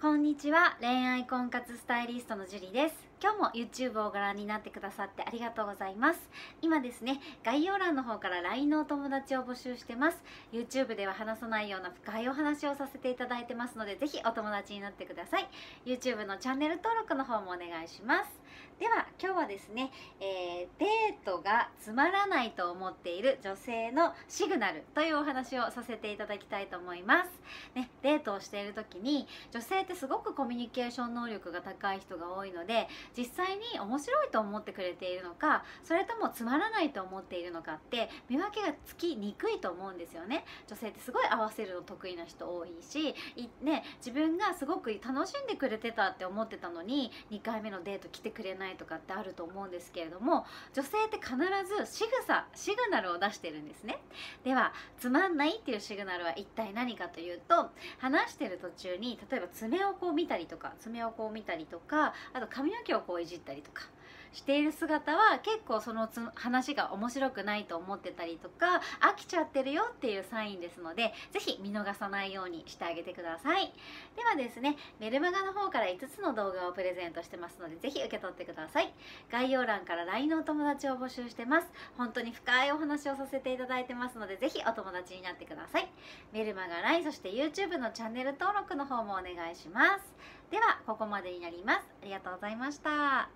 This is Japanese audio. こんにちは、恋愛婚活スタイリストのジュリです。今日も YouTube をご覧になってくださってありがとうございます。今ですね、概要欄の方から LINE のお友達を募集してます。 YouTube では話さないような深いお話をさせていただいてますので、ぜひお友達になってください。 YouTube のチャンネル登録の方もお願いします。では今日はですね、デートがつまらないと思っている女性のシグナルというお話をさせていただきたいと思います、ね。デートをしている時に女性ってすごくコミュニケーション能力が高い人が多いので、実際に面白いと思ってくれているのか、それともつまらないと思っているのかって見分けがつきにくいと思うんですよね。女性ってすごい合わせるの得意な人多いし、自分がすごく楽しんでくれてたって思ってたのに2回目のデート来てくれないとかってあると思うんですけれども、女性って必ずシグナルを出してるんですね。ではつまんないっていうシグナルは一体何かというと、話してる途中に例えば爪をこう見たりとか、あと髪の毛をこういじったりとかしている姿は、結構その話が面白くないと思ってたりとか飽きちゃってるよっていうサインですので、ぜひ見逃さないようにしてあげてください。ではですね、メルマガの方から5つの動画をプレゼントしてますので、ぜひ受け取ってください。概要欄から LINE のお友達を募集してます。本当に深いお話をさせていただいてますので、ぜひお友達になってください。メルマガ、LINE、そして YouTube のチャンネル登録の方もお願いします。ではここまでになります。ありがとうございました。